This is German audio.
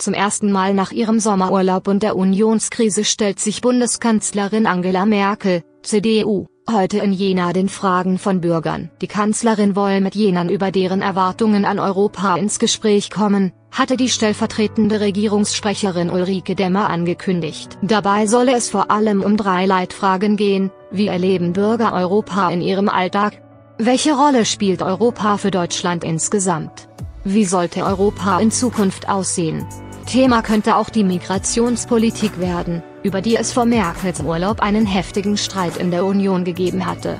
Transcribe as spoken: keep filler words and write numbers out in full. Zum ersten Mal nach ihrem Sommerurlaub und der Unionskrise stellt sich Bundeskanzlerin Angela Merkel, C D U, heute in Jena den Fragen von Bürgern. Die Kanzlerin wolle mit Jenern über deren Erwartungen an Europa ins Gespräch kommen, hatte die stellvertretende Regierungssprecherin Ulrike Demmer angekündigt. Dabei solle es vor allem um drei Leitfragen gehen: Wie erleben Bürger Europa in ihrem Alltag? Welche Rolle spielt Europa für Deutschland insgesamt? Wie sollte Europa in Zukunft aussehen? Thema könnte auch die Migrationspolitik werden, über die es vor Merkels Urlaub einen heftigen Streit in der Union gegeben hatte.